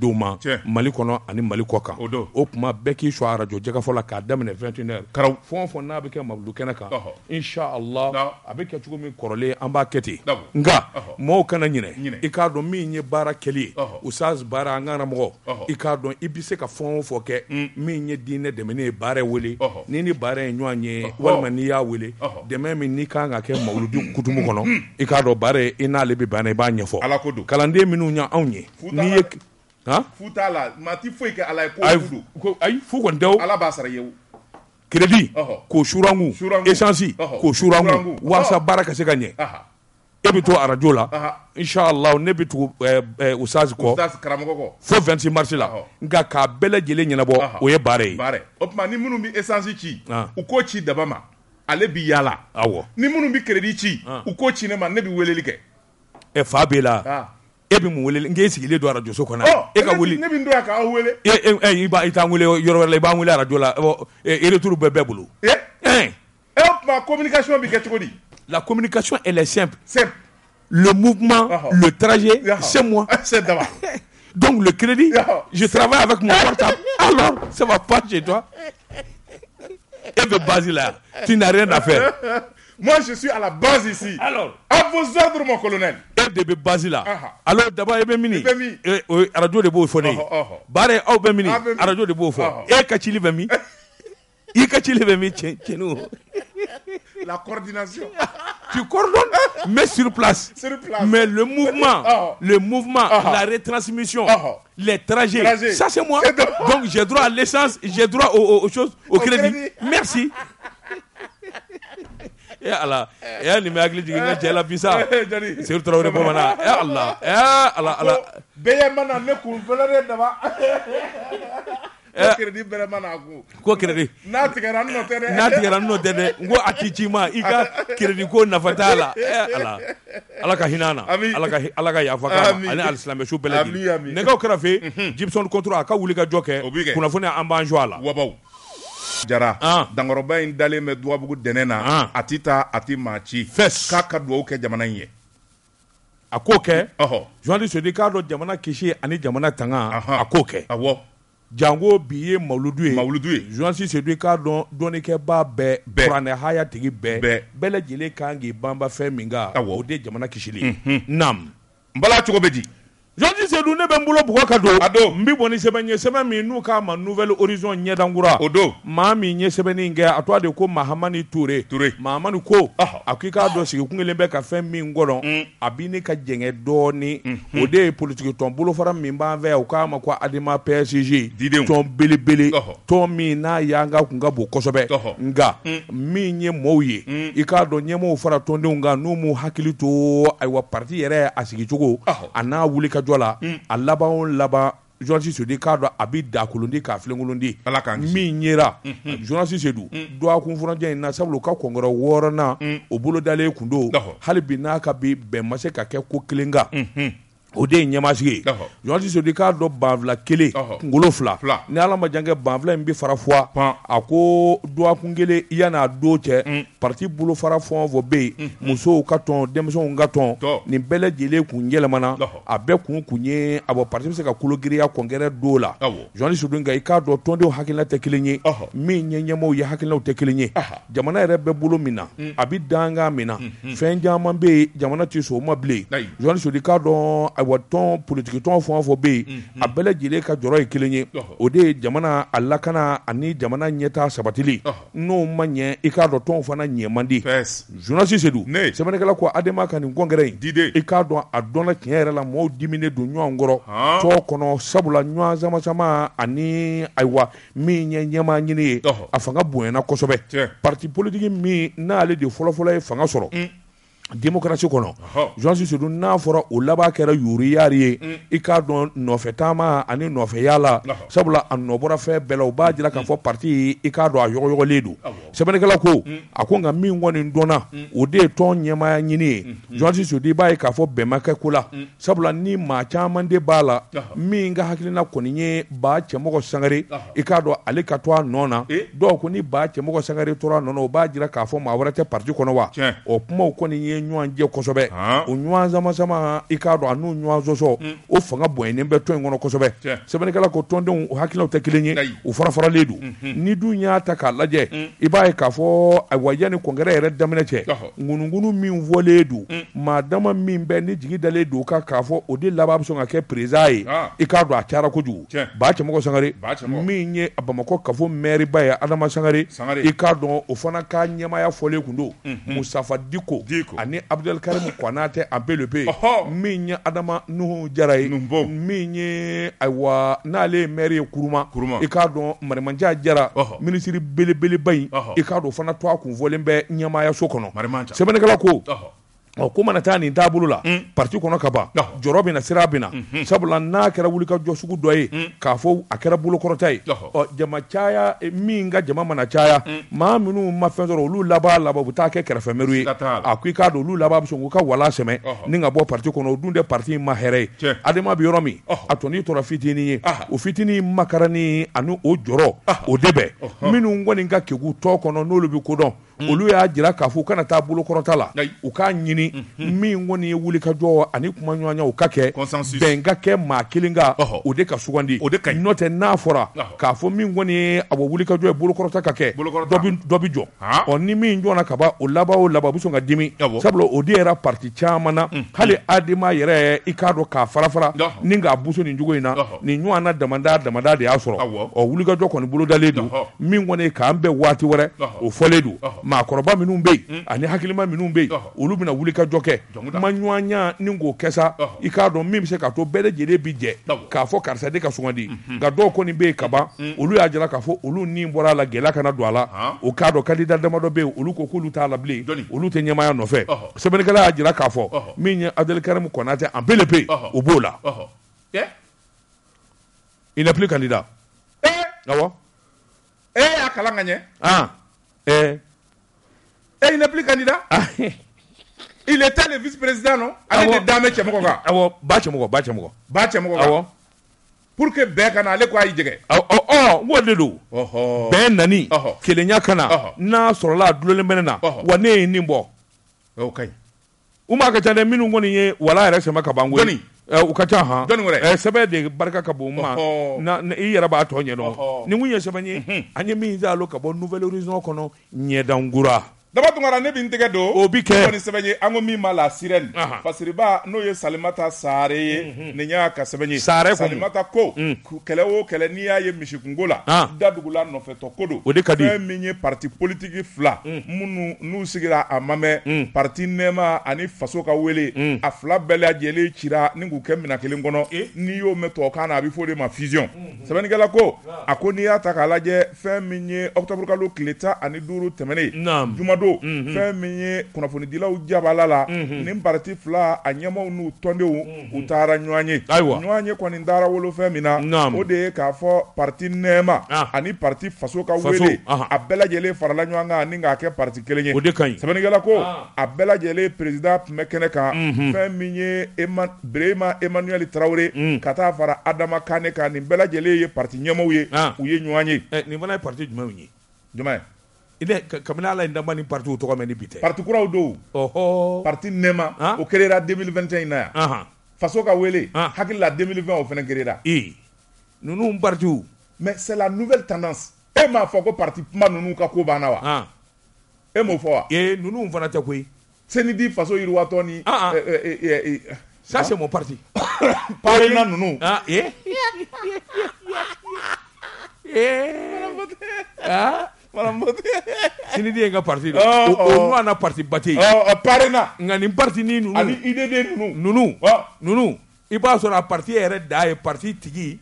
doma Mali kono ani Mali koka o kuma beki shwa radio Jekafo la ka damne 21h karaw fon na beke mabdu kenaka insha Allah abeke chugumi korole amba keti nga mo kana nyine ikado mi nye bara keli usaz bara ngana mo ikado ibise ka fon fo ke mi nye dine de mene bare wele nini bare nywanye walmani ya wele de meme ni kanga ke mawludu kutumu kono ikado bare ina lebi bane ba nyefo kalande minu nya awnye ni ha futa la mati foi ke ala ko fudu ay fu ko ndew ala basara yew crédit ko shurangu essence ko shurangu wa sa baraka se ganye ebito arajola inshallah nebito usaz ko usaz karamoko ko fo 26 mars la nga ka bele jele nyina bo oye bare opma ni munu mi essence chi u ko chi dabama ale bi yala awo ni munu bi crédit chi u ko chi ne ma nebi welelike e fabela ebi mwele nge isigile do radio sokona eka wuli nebi ndo aka awele iba itangule yorole iba mwele radio la ere turu bebebulu ma communication bi ketodi la communication elle est simple le mouvement le trajet c'est moi c'est d'abord donc le crédit je travaille avec mon portable alors ça va pas chez toi et Basila tu n'as rien à faire. Moi, je suis à la base ici. Alors, à vos ordres, mon colonel. FDB Basila. Alors, d'abord, Ebemini. Radio de Beaufoné. Baré, Obemini. Radio de Beaufoné. Et Kachili Vemi. Et Kachili Vemi, chez nous. La coordination. Tu coordonnes, mais sur place. Sur place. Mais le mouvement, la retransmission, les trajets. Ça, c'est moi. Donc, j'ai droit à l'essence, j'ai droit aux choses, au crédit. Merci. Ya Allah ya ni magli jiga jela bisa sir trawre bomana ya Allah beya mana ne kun velare daba kredi bere mana ko kredi na tigara no tede ngo atichima iga kredi ko na fatala Allah ka hinana Allah ka yafaka ani alislam shu beladi ne ka krafe Gibson control ka wuli ka joke kuna fone amba njwala jara dangoroba indale me dwa bugu denena atita atimachi kaka dwa uke jamana nye akoke joandi se dikado jamana kishi ani jamana tanga akoke awo jango biye mauludue joandi se dikado donike ba be prane haya tigi be bele jile kangi bamba feminga ode jamana kishili nam mbala chukobedi Jodi se dune bembulo buko kado ado mbibo ni sebenye semami nuka ma nouvelle horizon nye dangura odo mami nye sebeni nge atwa de ko mahamani ture mahamani ko akika do sikukungelembe ka femi ngoron abini ka jenge doni ode politique ton bulo fara mimba ve ukama kwa adima PSG ton belebele ton mina yanga kunga bokosobe nga mi nye moye ikado nye mo fara ton de nga numu hakilito aiwa parti yere asikichugo ana wuli ka Jola alaba journaliste se décadre habite d'akulundi ka flengulundi mi nyera journaliste se du do akunfuranje na sablo ka kongoro worona obulo dale kundo halbina ka bi be mase ka ke ko klinga ode nyamashige journaliste se décadre bavla kele ngolofla ni ala majange bavla mbi farafwa ako do akungele yana doche parti bulo farafwa vo be muso katon demson ngaton ni bele jele kunjele mana abe kunkunye abo parti se ka kulogriya kongere dola journaliste do ngai ka do tondo hakila tekelenye mi nyenyemo ya hakila tekelenye jamana rebe bulo mina abidanga mina fenja mambe jamana tiso mable journaliste de cadre awaton politique ton fond fo be abele jele ka joro ekelenye ode jamana alakana ani jamana nyeta sabatili no manye ikado ton fana nyemandi journaliste sedou c'est manekala ko adema kan ngongere ikado adona kiere la mo dimine do nyo ngoro to kono sabula nyo azama sama ani aiwa mi nyenyema nyine afanga buena kosobe parti politique mi na ale de folofolo e fanga soro démocratie kono joansi sedu na fora olaba kera yuriyari ikado nofetama ani nofeyala sabula anobora fe belauba jira ka fo parti ikado ayoyogo ledu sebenekala ko akonga mi ngoni ndona ode ton nyema nyini joansi sedu ba ka fo bemaka kula sabula ni ma chamande bala mi nga hakilina koninye ba chemoko sangare ikado alikatwa nona do ko ni ba chemoko sangare tora nono ba jira ka fo mawrate parti kono wa opmo koninye nyoanje kosobe unywaza masama ikado anu nywazo so ofanga bwene mbeto ngono kosobe sebene kala ko tondo hakila utekilenye ufarafara ledu ni dunya takalaje ibaye kafo awajani kongerere damneche ngunungunu mi mvoledu madama mi mbeni jigidale do kakafo odi lababso ngake prezae ikado achara kuju bache moko sangare minye abamako kafo meri baya adama sangare ikado ofana kanyema ya fole kundo Mustafa Diko ane Abdel Karim Kwanate abelepe minye adama nuhu jarai minye aiwa nale meri kuruma ikado marimanja jara ministri belebele bayi ikado ofana twa kunvolembe nyama ya sokono sebene kala ko Kuma natani ndabulula parti kono kaba jorobi na sirabina sabula na kera wulika josuku doye kafo akera bulo korotai jama chaya minga jama mana chaya maaminu mafenzoro lu laba butake kera femerui akwika do lu laba bsonguka wala seme ninga bo parti kono dunde parti mahere adema bioromi atoni tora fitini ufitini makarani anu ojoro odebe minu ngoni nga kegu tokono nolubi kodon oluya ajira kafo kana tabulo korotala ukanyini mingoni wulika jowa anikumanyanya ukake benga ke makilinga odeka sugandi not enafora kafo mingoni abwulika jowa bulo korota kake dobi jo oni minjo na kaba olaba busonga dimi sablo odera parti chamana hali adima yere ikado ka farafara ninga abuso ni njugo ina ni nywana damanda de asoro owulika jowa koni bulo daledu mingoni ka ambe wati wore ofoledu makoroba minumbe ani hakilima minumbe ulubina wulika joke manywanya ningo kesa ikado mimi se kato bele jere bije kafo karsa de kasungandi gado ko ni be kaba ulu ajala kafo ulu nimbora la gela kana dwala o kado kalida damado be ulu kokulu ta la ble ulu te nyama ya nofe sebene kala ajala kafo minya Abdel Karim Konate ambele pe obola il n'est plus candidat awa akala nganye il n'est plus candidat Il était le vice-président, non? Avec des dames chez Mokoka. Bache Mokoka. Pour que Bekana allait quoi y dire? Wadelou. Ben Nani. Kelenya Kana. Na Sorola Dulemena. Wane Nimbo. Ok. Umakatane Minungoni, Wala Resemakabangoni. Ukataha. Sebe de Baraka Kabouma. Na Yarabatonye. Nimuye Sebanye. Anyemiza Lokabo, Nouvel Horizon Kono, Nyedangura. D'abord, on a n'ébinté d'eau. Au biquet, on s'éveille à Mima la sirène. Fasiriba, noye salimata sare, nenya kasebeni. Sare, salimata ko. Keleo, kelenia, ye Michikungola. Dabula no fait au kodo. Au décadi. Un minier parti politique fla. Munu, nous sigla à mame. Parti nema, ani fasoka wele. A fla bella diele, chira, ningukem, nakelingono. Nio metokana before ma fusion. Sabengalako. Akonia takalaje, fin minier, octobre calo, cleta, aniduru temene. Nam. Femine konafoni dila ujabala la ni mparati fla anyama unu tonde utara nyuanye nyuanye kwa nindara wolo femina ode kafo parti nema ani parti fasoka wele abela jele farala nyuanga ninga ake parti kelenye sabani gala ko abela jele president mekeneka femine Brema Emmanuel Traore kata fara Adama Kaneka ni mbela jele ye parti nyama uye nyuanye ni mbana parti jumaye ile kamina la ndamba ni parti utoka meni bite parti kura udo parti nema okerera 2021 na fasoka wele hakila 2020 ofena kerera nunu mpartu mais c'est la nouvelle tendance et ma foko parti manunu ka ko banawa et mo fo nunu mfana ta koi c'est ni di faso irwa toni ça c'est mon parti parle na nunu Sini di enga parti do. O nuana parti bate. Parena. Ngani parti ni nunu. Ani ide de nunu. Nunu. Iba so na parti ere da e parti tigi.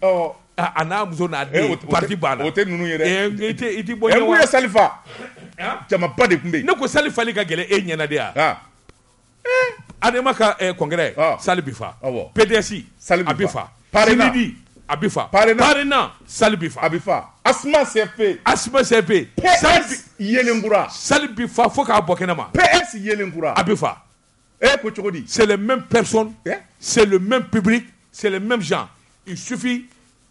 Ana muzo na de parti bana. O te nunu yere. Iti boye wa. Engu salifa. Chama pas de kumbe. Nako salifa li ka gele e nyana dia. Adema ka congrès. Salibifa. PDC. Salibifa. Parena. Abifa Parena Salibifa Asma CFP PS Yelengura Salibifa Foka Bokenama PS Yelengura Abifa Kochodi C'est les mêmes personnes C'est le même public C'est les mêmes gens Il suffit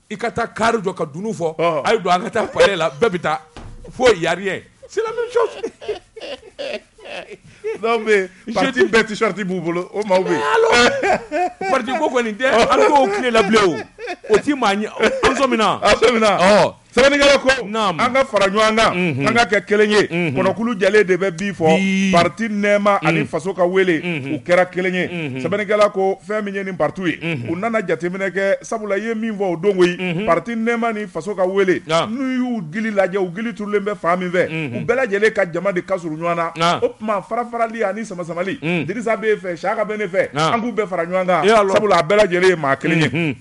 Ikata Karu Joka Dunufo Aïdou Agata Parela Bebita Faut y a rien C'est la même chose Non mais parti bête t-shirt boubolo au maoubé. Alors parti beaucoup ni dé alors au clé la bleu. Au timani enzomina. Enzomina. Oh. Sénégalais ko anga faranyo anga anga kekelenye kono kulu jale de be bifo parti nema ali faso ka wele u kera kelenye Sénégalais ko feminye ni partout unana jatemene ke sabula ye minvo odongoyi parti nema ni faso ka wele nuyu gili laje u gili tulembe faminve u bela jale ka jama de kasuru nyana opma farafarali ani sama samali dirisa be fe shaka benefe angu be faranyo anga sabula bela jale ma kelenye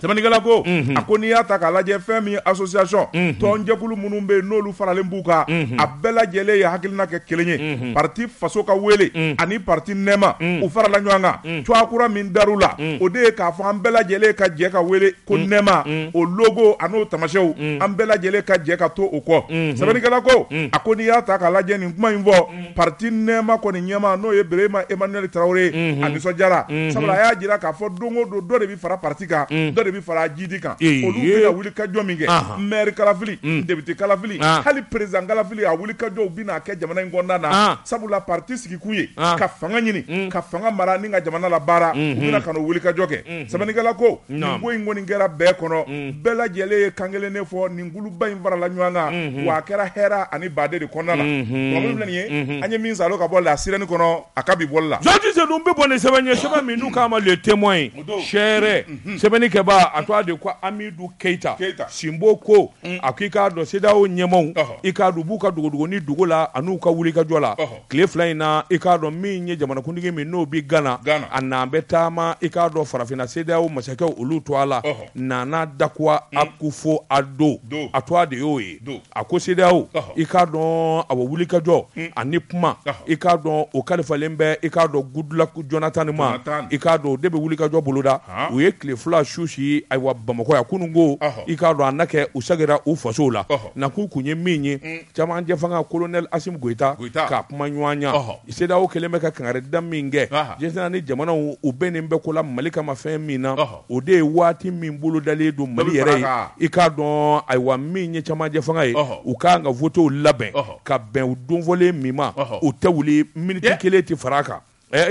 Semanigalako, akoniya takala jefemi association. Tonjekulu munumbe no lu faralembuka. Abela jele ya hakilina kekelenye. Parti fasoka wele. Ani parti nema. Ufarala nyanga. Chwakura mindarula. Ode ka fambela jele ka jeka wele ko nema. O logo ano tamashew. Ambela jele ka jeka to uko. Semanigalako, akoniya takala jeni kuma invo. Parti nema koni nyema no yebrema Emmanuel Traoré. Aniso jara. Sabla ya jira ka fo dongo do do rebi fara partika. Bi fara jidi kan olu na wuli kajo minge maire kalafili député kalafili hali président kalafili a wuli kajo bina ke jamana ngonda na sabula parti siki kuye ka fanga nyini ka fanga mara ni nga jamana la bara ubina kanu wuli kajo ke sabani kala ko ngo ngoni ngera be kono bela jele kangele ne fo ngulu bayin fara la nyanga wa kera hera ani bade de konna la ngolu lenye anye minza lo ka bolla sirani kono akabi bolla jodi se dumbe bonne sebanye seba minu kama le témoin chère sebani ba atwa de kwa Amidou Keita simboko akika do sedawo nyemon ikadu buka dugo ni dugola anuka wulika jola cleflina ikadu minye jamana kundige minno bi Gana anambeta ma ikadu farafina sedawo masaka ulutwala nana dakwa akufo ado atwa de oyi akosedawo ikadu awulika jo anipma ikadu okalifalembe ikadu Goodluck Jonathan ma ikadu debe wulika jo boloda we clefla shi aiwa bamako ya kunungo ikado anake usagera ufasola na kukunye minye chama anje fanga Colonel Asim Goita ka pmanywanya iseda okelemeka kangare daminge jesena ni jamana ubene mbekola malika mafemina ode wati mimbulu daledu mali yere ikado aiwa minye chama anje fanga ukanga voto laben ka ben udonvole mima utewuli miniti keleti faraka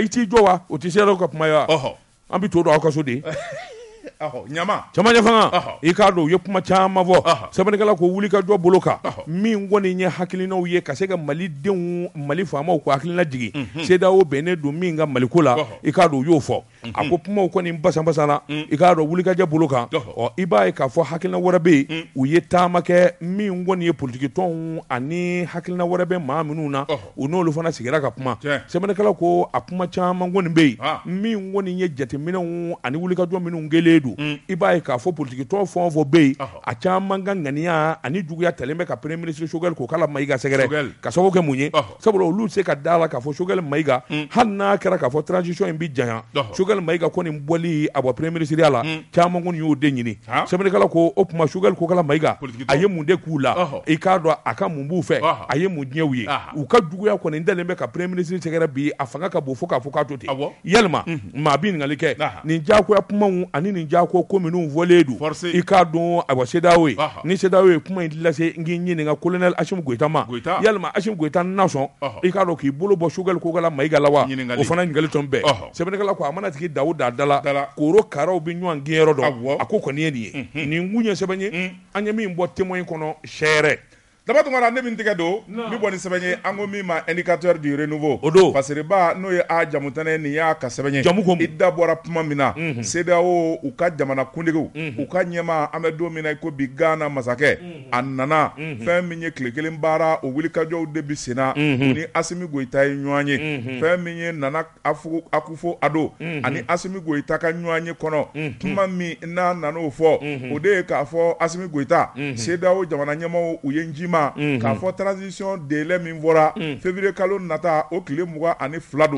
iti jowa utisero ka pmaya ambi todo akasode nyama chama jafanga ikado yopuma chama vo sabani kala ko wulika do boloka mi ngoni nya hakilina uye kasega maliden malifama ko hakilina digi seda o bene do mi nga malikula ikado yofo akopuma ko ni mbasa mbasana ikado wulika ja boloka o ibai ka fo hakilina warabe uye tamake mi ngoni ye politiki ton ani hakilina warabe maminuna uno lo fana sigara ka puma sabani kala ko apuma chama ngoni be mi ngoni nya jatemina ani wulika do minu ngele ibai ka fo politique ton fond vo be a chamanga ngania ani duguya telembe ka premier ministre Choguel ko kala maiga segere ka so ko munye sabolo lu se ka dala ka fo Choguel maiga hanna kera ka fo transition mbi jaya Choguel maiga ko ni mboli abo premier ministre ala chamangun yo denyini sabene kala ko opma Choguel ko kala maiga ayemunde kula e ka do aka mumbu fe ayemudnye wiye u ka duguya ko ni ndelembe ka premier ministre segere bi afanga ka bo fo ka tote yelma mabin ngalike ni jako ya pmawu ani ni jako kominu voledu ikadon abashedawe ni shedawe kuma indila se nginyi nga Colonel Ashim Goita ma yalma Ashim Goita nation ikado ki bolo bo Choguel ko gala maigalawa ofana ngali tombe sebenekala ko amana tiki Daoud Adala koro karaw bi nyon ngero do akoko ne ni ngunye sebenye anyemi mbo temoyin kono shere d'abord on a demandé cadeau mi boni sebenye angomi ma indicateur du renouveau parce que ba no ye a jamutane ni ya ka sebenye idda bora puma mina sedao uka jamana kundego uka nyema amedo mina ko bigana masake anana feminye klekele mbara owilika jo debi sina ni Asimi Goita nywanye feminye nana afu akufo ado ani Asimi Goita ka nywanye kono puma mi na nano fo ode ka fo Asimi Goita sedao jamana nyema uyenjima ka fo transition de l'emvora février kalon nata okile muga ani flado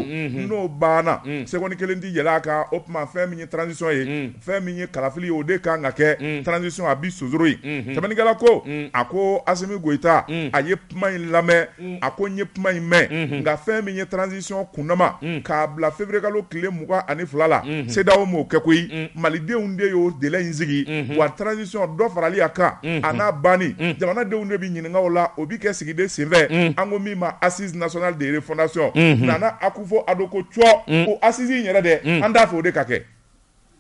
no bana sekoni kelendi yelaka opma femi transition ye femi kalafili ode ka ngake transition abi suzuri tamani gala ko Ako ako Azemi Goita aye pma in lame ako nye pma in me nga fe minye transition kunama kabla fevre galo kile muka aniflala seda omo kekui malide unde yo dele inzigi wa transition do farali aka ana bani jamana de unde bi nyinga ola obi kesigi de seve ango mima assise nationale de refondation nana akufo adoko cho o assise nyere de anda fo de kake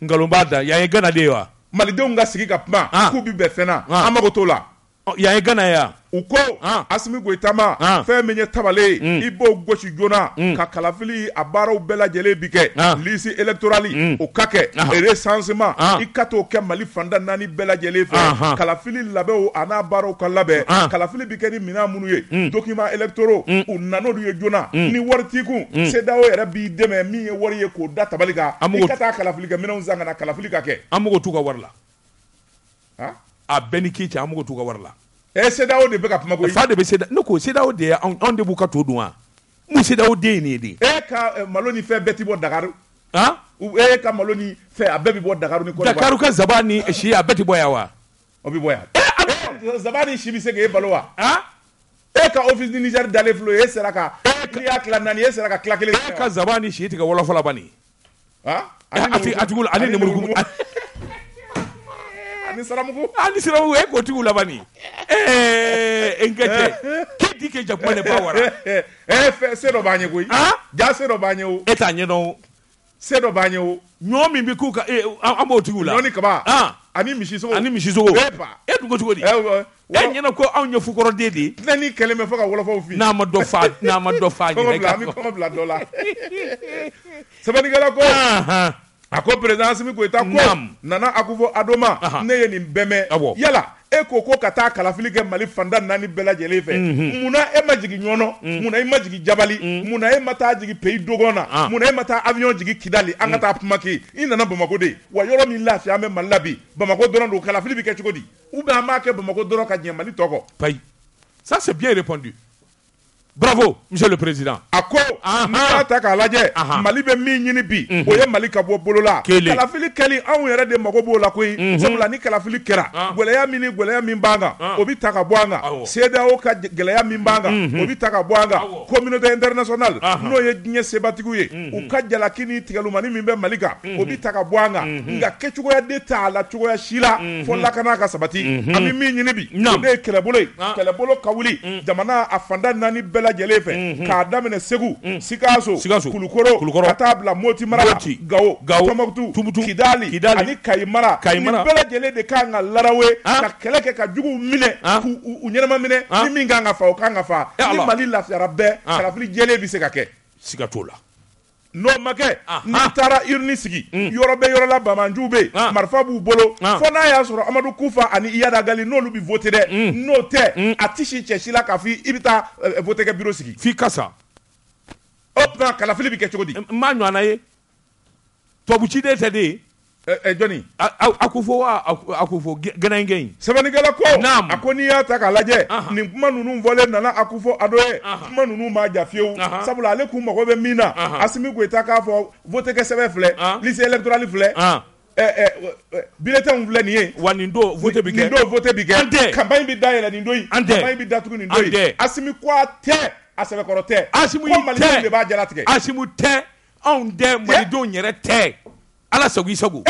ngalombada ya yegana dewa malide unga sigi kapma kubi befena amagotola ya yegana ya uko Asimi Goitama fe menye tabale ibo gochi jona kakalafili abara ubela jele bike lisi electorali okake recensement ikato ke mali fanda nani bela jele fe kalafili labe o ana baro kalabe kalafili bike ni mina munuye document electoral unano du jona ni wartiku sedao era bi deme mi wariye ko data balika ikata kalafili ke mina unzanga na kalafili kake amugo tuka warla ha a beniki amugo tuka warla Sedao de Beka Mago, Father said, no, Sedao de on the Bucato Dua. Musidao de Nidi. Eka Maloney fair Betty Bodagaru. Ah, Eka Maloney fair baby Bodagaru. Karuka Zabani, she a Betty Boyawa. Obiware. Zabani, she be saying Baloa. Ah, Eka office in Niger Daleflo, Seraka, Eka Clanani, Seraka Clackle, Eka Zabani, she take a wall of Labani. Ah, I think I will. I didn't move. Anisaramu eko tu ulabani. Engaje. Kiti keja kwenye power. Sero banye kui. Ja sero banye u. Etanye no. Sero banye u. Nyomi mikuka. Amo tu ula. Nyoni kaba. Ani mishizo. Ani mishizo. Epa. Etu kuchukodi. Enyana kwa au nyofukoro dedi. Nani keleme foka wolofa ufi. Na madofa. Na madofa. Kongobla dola. Sabani gala kwa. Ako présence mi ko eta ko nana akufo adoma neye ni beme yala ekoko kata kalafili ke mali fanda nani bela jelefe muna ema jigi nyono muna ema jigi jabali muna ema ta jigi pei dogona muna ema ta avion jigi kidali angata pmaki inana bamako de wa yoro mi lafi ame malabi bamako dono kalafili bi ke chukodi ou ba make bamako dono ka jemali toko pay ça c'est bien répondu. Bravo, Monsieur le Président. Ako, n'attaque à l'adjet. Mali be mi nyini bi. Oye Mali kabo bolola. Kalafili keli anwe yere de magobo la koi. Semula ni kalafili kera. Gweleya mini gweleya mimbanga. Obi takabwanga. Seda oka gweleya mimbanga. Obi takabwanga. Communauté internationale. No ye nye sebatikuye. Uka jalakini tigalumani mimbe Malika. Obi takabwanga. Nga kechuko ya deta la chuko ya shila. Fonla kanaka sabati. Ami mi nyini bi. Ode kelebole. Kelebolo kawuli. Jamana afanda nani bela jelefe kadamene segu sikaso kulukoro katabla moti mara gao tumutu kidali ani kaimara bela jele de kanga larawe ka keleke ka jugu mine unyema mine ni minga nga fa okanga fa ni malila fi rabbe kalafili jele bi sekake sikatola no make nitara irnisigi yorobe yorola bamanjube marfabu bolo fona ya soro amadu kufa ani iyada gali no lubi vote de no te atishi cheshila kafi ibita vote ke biro sigi fi kasa opna kala filibi ke chogodi manu anaye to buchi de tede Johnny akufo ganangen sebani gala ko akoni ataka laje ni manunu mvole nana akufo adoye manunu maja fieu sabula aleku makobe mina Asimi Goita ka fo voter ke seve fle liste électorale fle bulletin vle nié wanindo voter bike ndo voter bike campagne bi daela ndoi campagne bi datu ndoi Asimi kwa te aseve korote Asimi te on de malido nyere te ala sogi sogu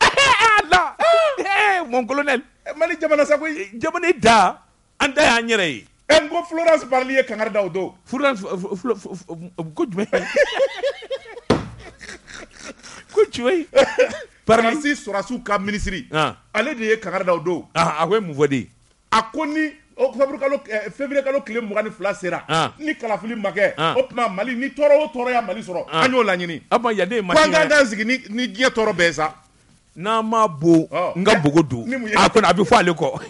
ala mon colonel mali jamana sagu jamana da anda ya nyere engo Florence parlier kangar dawdo Florence kujwe parlier surasu ka ministry ale de kangar dawdo awe muvodi akoni février kalo clé mugani fla sera ni kalafili make opma mali ni toro ya mali soro anyo la nyini aba ya de mali kwanga zigini ni gie toro beza na mabo nga bogodo akona abi fo aleko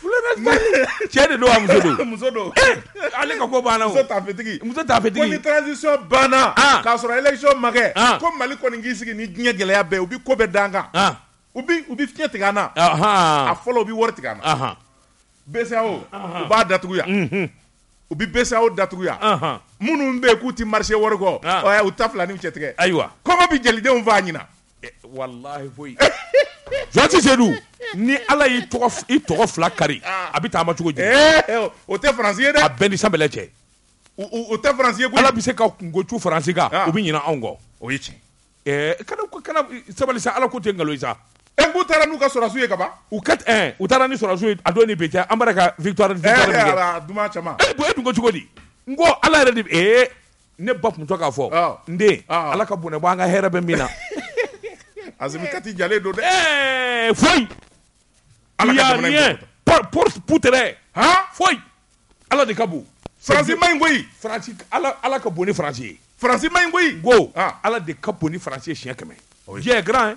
fulana chede do amzodo mzodo aleko ko bana wo mzo ta fetiki ni transition bana ka soro election make ko mali ko ngi zigini gie gele ya be obi ko be danga Ubi finyete gana. Afolo ubi warete gana. BCAO. Uba datuguya. Ubi BCAO datuguya. Munu mbe kuti marshe wareko. Utafla ni mchetike. Aywa. Koma bi jelide mvanyina. Wallahi boy. Jati Zedou, ni ala itof la kari. Habite à Matou. Au thé français, à Benissa Beleche. Au thé français, à la bise Kangotu français, ou bien en Ango. Oichi. Canabisa à la côté Ngaloisa. Mbutara nuka sorazwe kaba ukat utara ni sorazwe adoni betia ambaraka victoire duma chama bo chukodi ngo ala redi ne bop mtoka fo nde ala ka bune banga herebe mina azimi kati jale do foi ala ka bune putere ha foi ala de kabu franci mangui franci ala ka bune franci franci mangui go ala de kaponi franci chien kame Dieu grand.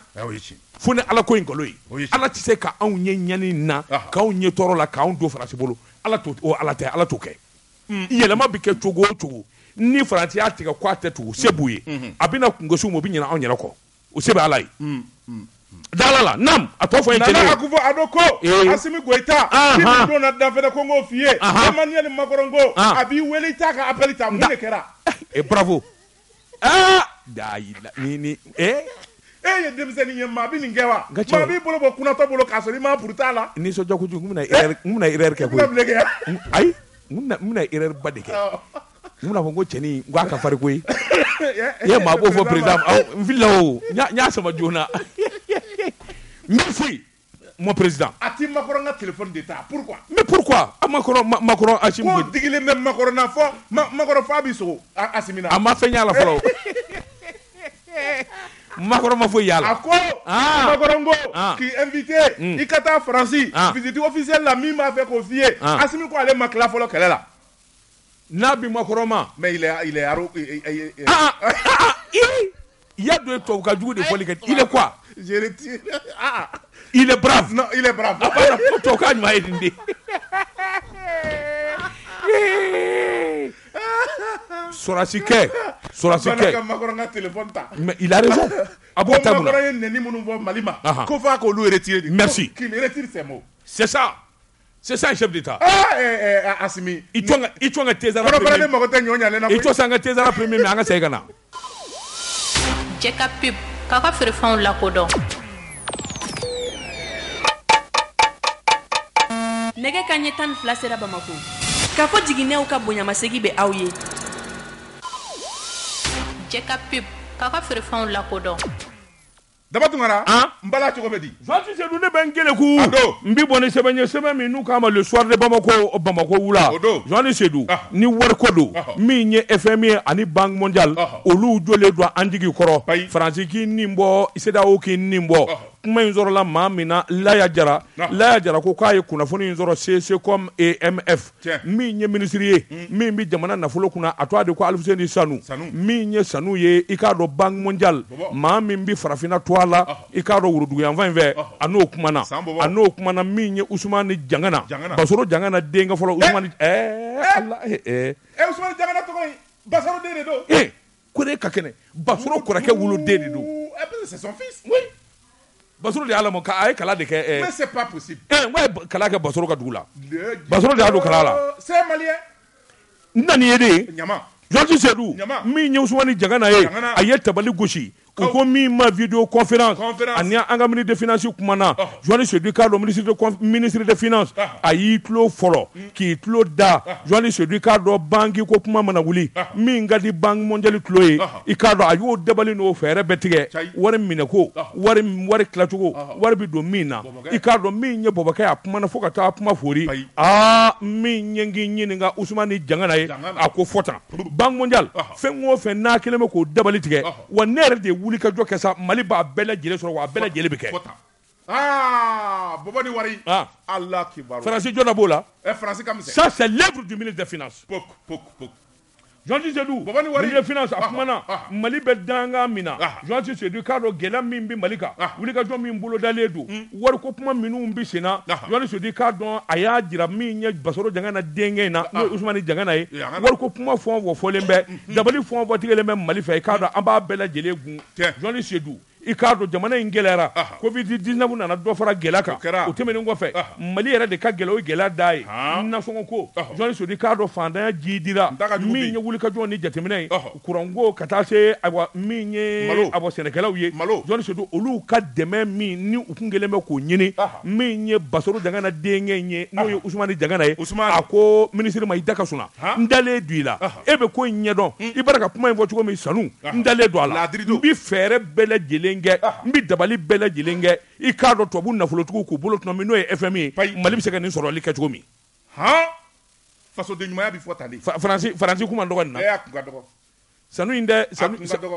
Fune ala ko ingoloi. Ala tise ka on nyenyani na, ka on nyetoro la ka on do France bolo. Ala to ala te ala toke. Iyele ma bike togo togo. Ni France ya tika kwate to sebuye. Abina ngosu mo binyana on nyela ko. O sebe alai. Dalala nam atofo entele. Na akuvo adoko. Asimi goita. Ni do na da fede Kongo fie. Emmanuel Makorongo abi welita ka apelita munekera. E bravo. Ah daila nini eh yedemzeni yema biningewa mabi bolo bokuna to bolo kasori ma purtala ni so jokuju muna irer ke ko ai muna irer badeke muna bongo cheni ngwa ka fari ko ye ma bo fo president au villo nya sama jona merci mon président atim Macron a téléphone d'état pourquoi mais pourquoi Macron a chimbo ko digile même Macron a fo Macron fa biso asimina ama feñala fo Macron m'a fait yalla. Macron qui invité, il cata Francis, visite officielle la mime avec Ovier. Asimi quoi aller Macla folo qu'elle est là. Nabi Macron mais il est haro il y a deux tours gadou de politique. Il est quoi? Je retire. Il est brave. Non, il est brave. Ah pas la photo quand m'a aidé. Sorasike mais il a raison merci qu'il retire ses mots c'est ça le chef d'état Assimi il twa tezara premier mais anga segana Jeka pip kaka ferfon la kodon nega kanyetan flasera bamako kafo digine uka bonyamasegi be awye Jeka pip kaka ferfon la kodon Dabatungara mbala chokobedi Zanti se donne bengele ku mbi bonne sebenye semami nous kama le soir de bamako wula Jani Sedou ni workodo minye FMI ani Banque Mondiale olu jole do andigi koro Franci ki nimbo iseda oki nimbo kuma nzoro la mamina la ya jara ko kaye kuna foni nzoro cc comme amf minye ministrie mimi jamana na folo kuna atwade ko alfuseni sanu minye sanu ye ikado Banque Mondiale mami mbi farafina twala ikado wurudu ya 20 vers ano kumana minye Usmani Jangana basoro Jangana denga folo Usmani Allah Usmani Jangana to ko basoro dede do kore kakene basoro korake wulo dede do c'est son fils oui Basoro de alamo ka ay kala de ke mais c'est pas possible. Ouais kala ka basoro ka dugula. Basoro de alo kala la. C'est malien. Nani yede? Nyama. Jati Sedou. Mi nyi Usmani Jangana ye. Aye tabali goshi. Ko mi ma video conférence. Ania anga ministre de finance kumana. Jati Sedou ka do ministre de finance. Ayi tlo folo. Ki tlo da. Jati Sedou ka do banki ko kuma mana wuli. Mi ngadi Banque Mondiale tloye. Ikado ayo debali no fere betige. Wari minako. Wari klatugo. Wari bi do mina. Ikado mi nyi bobaka apuma na foka ta apuma fori. Mi nyengi nyininga Usmani Jangana ye. Akofota. Banque Mondiale. Fengo fe na keleme ko debali tige. Wa nere de Ulika joke sa maliba bella jele so wa bella jele beke boboni wari Allah kibaru Francis Jonabola Francis Kamse ça c'est l'œuvre du ministre des finances pok Jean-Jacques Sedou boboni wari les finances afmana maliba danga mina Jean-Jacques Sedou karo gelam mimbi malika ulika jo mimbulo daledu war ko puma minu mbi sina Jean-Jacques Sedou kado aya jira minye basoro Jangana denge na Usmani Jangana e war ko puma fon wo folembe dabali fon wo tigele mem malifa kado amba bela jele gun Jean-Jacques Sedou ikado jamana ingelera covid 19 na do fara gelaka o temeni ngo fe mali era de ka gelo gela dai na sonko joni so di kado fanda jidira mi nyuguli ka joni jatemeni kurango katase abwa mi nye abwa senekela uye joni so do olu ka deme mi ni ukungeleme ko nyini mi nye basoro dangana denge nye moyo usmani dangana e ako ministre maida kasuna ndale duila ebe ko nyedon ibaraka puma invo chuko mi sanu ndale duala bi fere bele jelenge bi dabali bele jelenge ikado to bu nafulo tuko ko bolot no mi no fmi mali bisaka ni soro like chuko mi ha faso de nyuma bi fotale franci kuma ndoko na sanu inde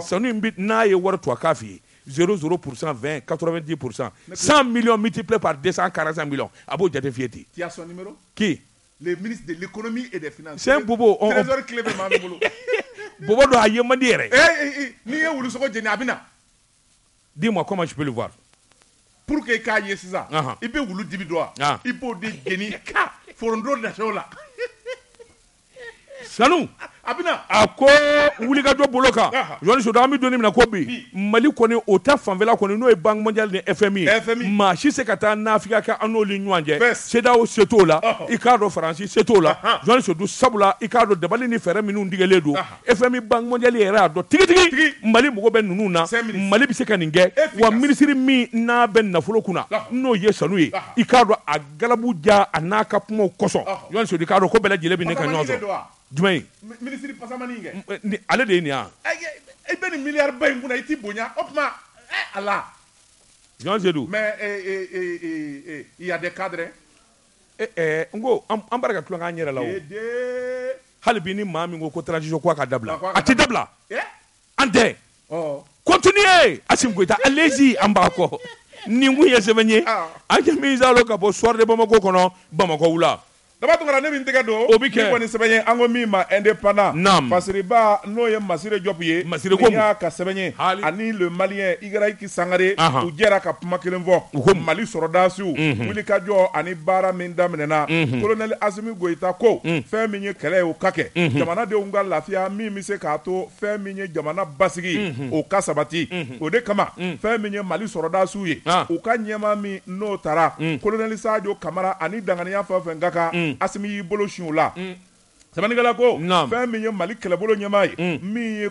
sanu mbi na ye wor to akafi 0,0%, 20, 90%. 100 millions multipliés par 245 millions. Abo Diaté Fieti. Qui a son numéro? Qui? Le ministre de l'économie et des finances. C'est un bobo. Trésor Clément Boulot. Bobo doit y manier. Dis-moi comment je peux le voir. Pour que Kaye César, il peut vous le dire. Il peut dire Génie. Forondro de la Chola. Salut. Abina ako wuliga do boloka joni so dami doni na kobi mali kone ota fanvela kone no e bank mondial de FMI ma shi sekata na Africa ka anoli nyanje seda o setola ikado franci setola joni so do sabula ikado de balini fere minu ndigele do FMI bank mondial era do tigi mali mugo ben nununa mali biseka ninge wa ministry mi na ben na folo kuna no yesanui ikado agalabuja anaka pomo koso joni so dikado ko bela jele bi ne kan nyozo Dwayne, ministre Pasamaninga, allez dénia. Eh ben un milliard ben vous n'avez bonya. Hop ma, Allah. Jean Zedou. Mais il y a des cadres. Ngo, embarque tout le monde là-haut. Halbini mami ngo kotraji jokwa kadabla. Ati dabla. Ande. Oh. Continuez. Asimgoita. Allez-y embarco. Ninguye sevanye. Anjamiza loka bo soir de Bamako kono Bamako oula. D'abord, on a un intégrado. On le Malien, Igaraki Sangare, ou Geraka Makilenvo, ou Mali Sorodasu, Wilikajo, Anibara Mendamena, Colonel Asimi Goita Ko, Ferminier Kale au Kake, Jamana de Unga Lafia, Mimise Kato, Ferminier Jamana Basigi, au Kasabati, au Dekama, Ferminier Mali Sorodasu, au Kanyamami Notara, Colonel Sadio Kamara, Anidangania Fengaka. Asimi boloshin la samanigala ko fami malik la bolo nyamai mi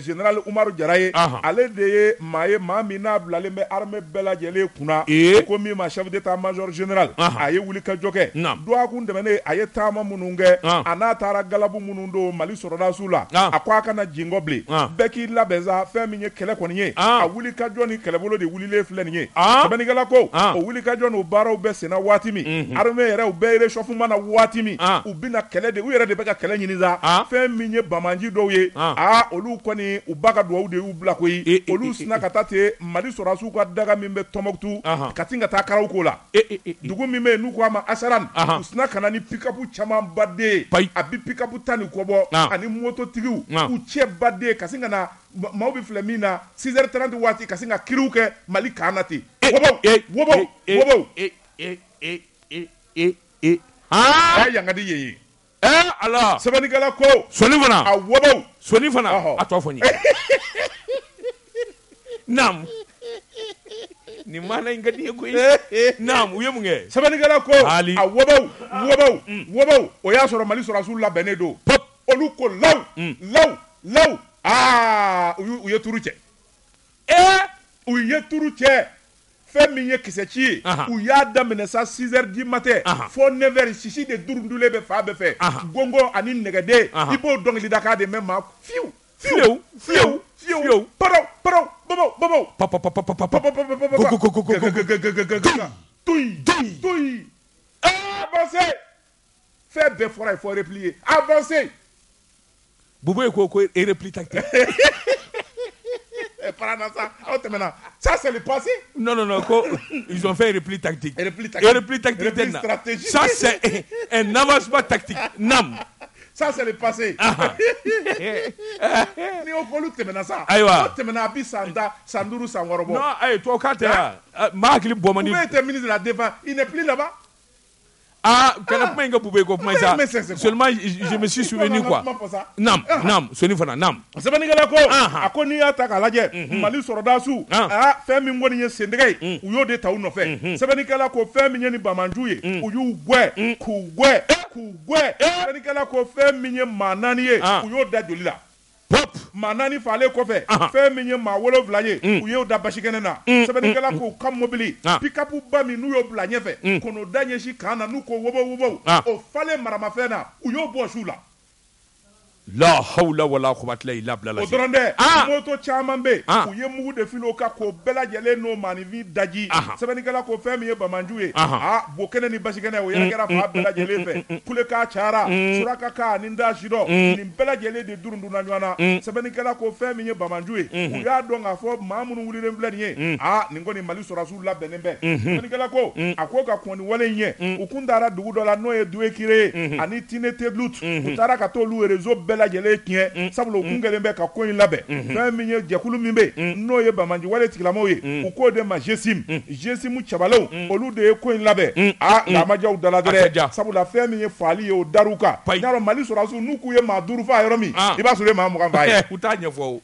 general Umaru Jaraye ale de maye mamina blale me arme bela jele kuna ko mi ma chef d'état major general aye wulika joke do akunde mene aye tama mununge anatara galabu munundo mali soroda sula akwa kana jingoble beki la beza fami nye kele konye awulika joni kele bolo de wulile flenye samanigala ko o wulika joni obaro besena watimi arme era obere shofumana watimi ubina kele de yɛrɛ de bɛ ka kɛlɛ ɲini za fɛn min ye bamanji dɔw ye olu kɔni u ba ka duwawu de y'u bila koyi olu sina ka taa ten Mali sɔrɔdasiw ka daga min bɛ Tɔnbɔkutu ka tin ka taa Karawuko la dugu min bɛ yen n'u ko a ma Asaran u sina ka na ni pikapu caman baden a bi pikapu tan ni kɔbɔ ani mototigiw u cɛ baden ka sin ka na maaw bɛ filɛ min na 6h30 waati ka sin ka kiriw kɛ Mali kan na ten wobow yangadi ye ye. Allah Sabanigala ko Solivana a wobo Solivana a tofoni Nam ni mana ingadi ko Nam uyemunge Sabanigala ko a wobo oya soro Mali soro Rasul la Benedo pop oluko law uyeturuche uyeturuche Femiye kisechi ou ya damene sa 6h du matin fo 9h sisi de durndule be fa be fe gongo ani negade ibo dongli Dakar de même fiu paro bobo tui avancez faites des efforts il faut replier avancez bobo ko et repli tactique ça c'est le passé. Non. Ils ont fait un repli tactique. Un repli tactique. Ça c'est un avancement tactique. Nam. Ça c'est le passé. Ni au colo te mena ça. Aïwa. Te mena bi sanda sanduru sangorobo. Non, toi quand tu es là, Marc Libomani. Vous êtes ministre de la Défense, il n'est plus là-bas. Ah, quand on pouvait seulement, je me suis souvenu quoi. Nam, ce n'est pas nam. C'est pas a connu à Takalagé, Malus Rodasu, ah, Femme Monia Sendré, ou Yodé Taounofe, c'est pas Nicolas Femme Yeni Bamanjoué, ou Youwe, Kouwe, c'est Nicolas Femme Yeni Mananié, ou Yoda Dula. Pop, Manani Fale Kofe, Femme Yeni Mawolo Vlaye, ou Yoda Bashikanena, c'est pas Nicolas Kamobili, Pikapu Bami Nuyo Blanefe, Kono Danyeshi Kana Nuko Wobo, ou Fale Maramafena, ou Yobo Jula. La hawla wala quwwata illa billah blala. Odrande moto chamambe uye mu de filoka ko bela jele no manivi daji sebeni kala ko femi ye bamanjue bokene ni basigene o yele kala fa bela jele fe kuleka chara suraka ka ninda shido ni bela jele de durundu na nyana sebeni kala ko femi ye bamanjue uya donga fo mamunu wulire mblanye ningoni maliso rasulullah benembe sebeni kala ko akoka koni wale nye ukundara dugudola no e duwe kire ani tine teblut utara ka to lu rezo la jele kien sablo kungelembe ka koin labe famiye jekulu mimbe noye bamanji wale tiklamoye uko de ma jesimu chabalo olude koin labe la majaw dala dere sabula famiye fali yo daruka nalo mali sorasu nuku ye maduru fa yoromi ibasule ma mukamba ye utanye fo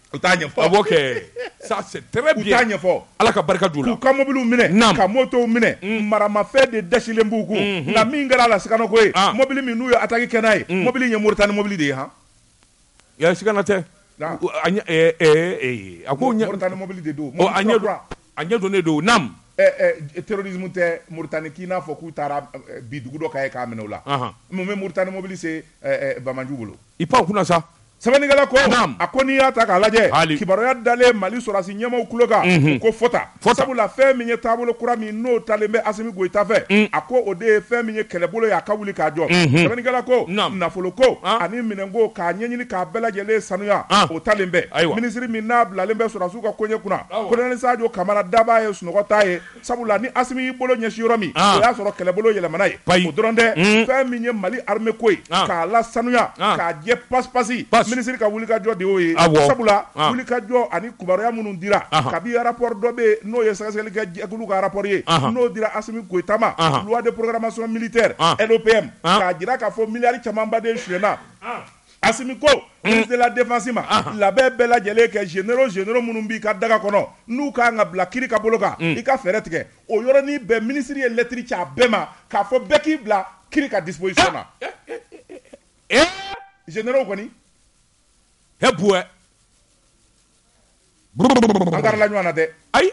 aboke ça c'est très bien utanye fo ala ka barka dula ka mobilu mine ka moto mine marama fe de dashile mbuku na mingala la sikano koy mobili minu yo ataki kenai mobili nyemurtani mobili de ha ya sikanate akonya Mauritanie mobilité do o anya donné do nam terrorisme te Mauritanie qui na foku tara bidugu do kay kamenola mo me Mauritanie mobilisé bamanjubolo ipa kuna sa sebenigala ko akoni ataka laje kibaro ya dale mali sorasi nyema ukuloga ko fota sabula femi nye tabolo kurami no talembe asimi goitafe ako ode femi nye kelebolo ya kawuli kajo sebenigala ko na foloko ani minengo ka nyenyili ka bela jele sanuya o talembe ministri minab lalembe sorasu ka konye kuna kolonel sajo kamara daba ye sunogotaye sabula ni asimi bolo nyeshiromi ya soro kelebolo yele manaye odronde femi nye mali arme koi ka la sanuya ka je paspasi ministre ka wulika jodi oye sabula wulika jo ani kubaro ya munun dira kabi rapport dobe no ye sakasel ga akuluka rapport ye no dira asimi koitama loi de programmation militaire LOPM ka dira ka fo miliari chamamba de jena asimi ko ministre de la défense ma la bela jele ke généraux munumbi ka daga kono nu ka nga blakiri ka boloka ika feretke o yoroni be ministre electric cha bema ka fo beki bla kiri ka disposition na généraux koni hebwe angara la nyana de ay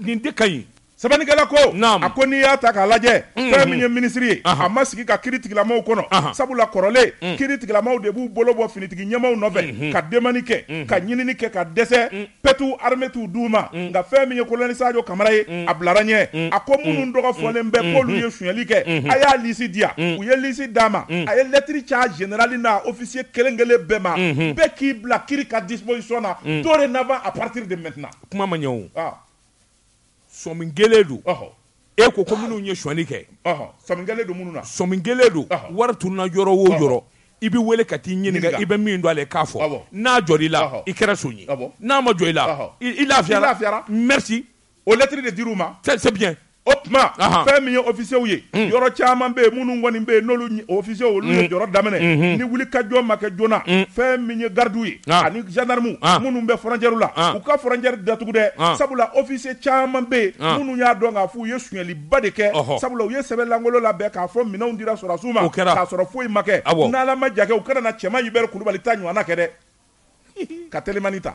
ni ndekayi sabani gala ko akoni ya takalaje femi ministry amasiki ka critique la mo kono sabula korole critique la mo debu bolobo finitiki nyama novel ka demanike ka nyininike ka dese petu armetu duma nga femi ye koloni sajo kamaraye ablaranye akomunu ndoka fole mbe polu ye sunelike aya lisidia uye lisidama aya letri charge general na officier kelengele bema beki bla kirika disposition na dore nava à partir de maintenant kuma manyo Somingeledu. Eko komunu nye shwanike. Somingeledu mununa. Somingeledu. Waratuna yoro wo yoro. Ibi wele kati nyiniga. Ibe mindo ale kafo. Na jorila. Ikera sunyi. Na majoila. Ilafiara. Merci. Au lettre de Diruma. C'est bien. Opma. Femme officier ouye. Yoro chamambe munungwani mbe nolu officier ouye yoro damene. Ni wili kadjo make jona. Femme gardouye. Ani gendarmu. Munumbe forangerula. Uka foranger datugude. Sabula officier chamambe. Mununya donga fu yesuye li badeke. Sabula ouye sebe langolo la beka fom mina undira sorasuma. Ka sorofui make. Nala majake ukana na chema yubero kulubalita nywana kede. Katele manita.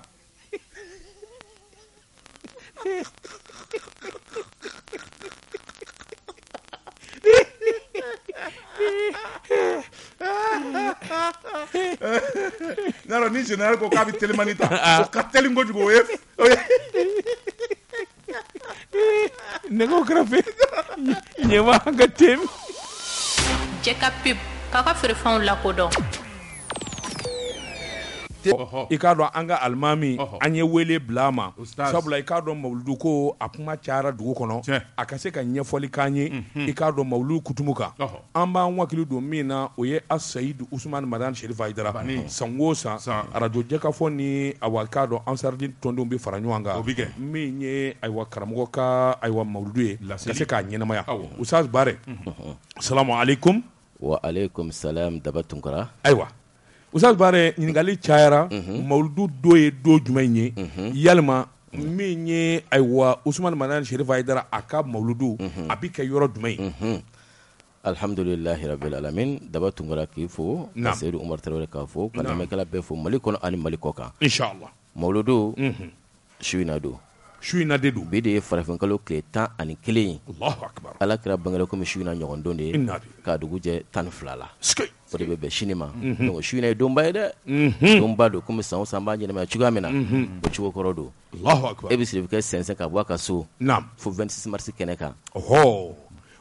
Nalo ni general ko kabi telemanita ko kateli ngoju go wef nego grafe nyewa gatem jeka pip kaka fere fon la kodon te ikadwa anga almami anye wele blama sabula ikadwa mauluduko apuma chara duko kono akaseka nyefoli kanye ikadwa maulu kutumuka amba wakilu domina oye Assaid Ousmane Madan Sherif Aidara sangosa Radio Jekafo ni awakado ansardin tondombe faranywanga menye aiwa karamoka aiwa mauluduye akaseka nyenamaya Oustaz Bare assalamu alaikum wa alaikum salam dabatunkara aiwa Oustaz Bare ngali chaira mauludu doye do jumaye yalma menye aiwa Ousmane Madan Sherif Aidara akab mauludu abika yoro jumaye alhamdulillah rabbil alamin dabatungura kifo asiru umar tarawele kafo kana mekala befo malikono ani malikoka inshallah mauludu shuinadu bide farafin kalo kleta ani kile Allahu akbar alakra bangala ko shuina nyondonde ka duguje tan flala ski pode bebe shinima no shuina domba ida domba do ko san samba nyina ma chugamina ko chugo korodo Allahu akbar ebisiri ka sense ka bwaka so nam fo 26 mars keneka oho